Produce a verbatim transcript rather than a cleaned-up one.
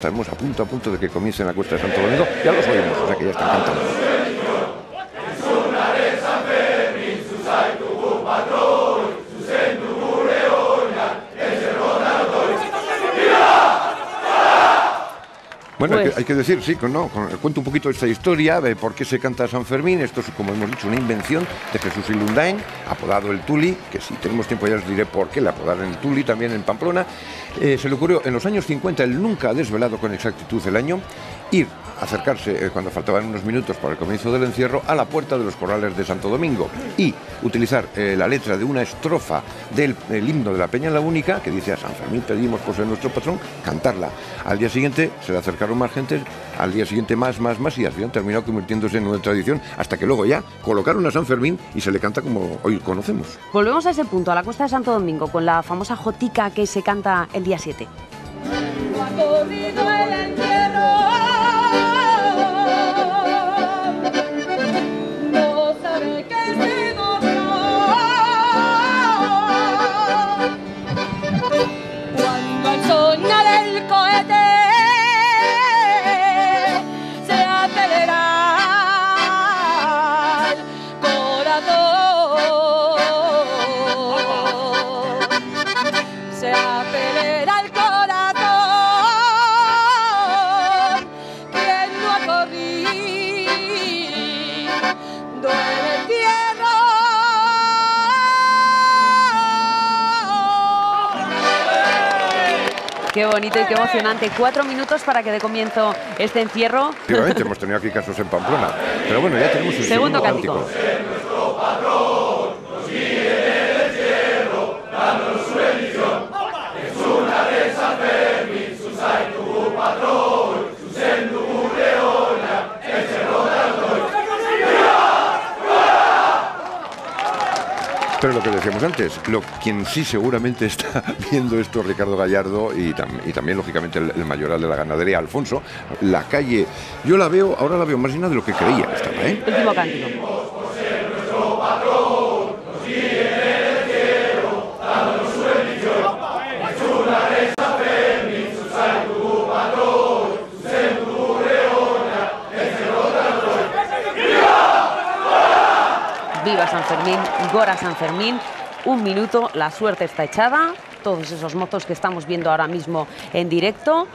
Estamos a punto a punto de que comience en la cuesta de Santo Domingo, ya los oímos, o sea que ya están cantando. Bueno, pues hay, que, hay que decir, sí, no, cuento un poquito esta historia de por qué se canta San Fermín. Esto es, como hemos dicho, una invención de Jesús Ilundain, apodado el Tuli, que si tenemos tiempo ya os diré por qué le apodaron el Tuli también en Pamplona. Eh, se le ocurrió en los años cincuenta, él nunca ha desvelado con exactitud el año, ir a acercarse, eh, cuando faltaban unos minutos para el comienzo del encierro, a la puerta de los corrales de Santo Domingo y utilizar eh, la letra de una estrofa del el himno de la Peña la única, que dice: a San Fermín pedimos por ser nuestro patrón, cantarla. Al día siguiente se le acercaron más gente, al día siguiente más, más, más, y al final terminó convirtiéndose en una tradición, hasta que luego ya colocaron a San Fermín y se le canta como hoy conocemos. Volvemos a ese punto, a la cuesta de Santo Domingo, con la famosa jotica que se canta el día siete. Qué bonito y qué emocionante. Cuatro minutos para que dé comienzo este encierro. Efectivamente, hemos tenido aquí casos en Pamplona. Pero bueno, ya tenemos un segundo, segundo cántico. cántico. Pero lo que decíamos antes, lo, quien sí seguramente está viendo esto, Ricardo Gallardo y, tam, y también, lógicamente, el, el mayoral de la ganadería, Alfonso, la calle, yo la veo, ahora la veo más llena de lo que creía que estaba, ¿eh? Último cántico. Viva San Fermín, Gora San Fermín, un minuto, la suerte está echada, todos esos mozos que estamos viendo ahora mismo en directo.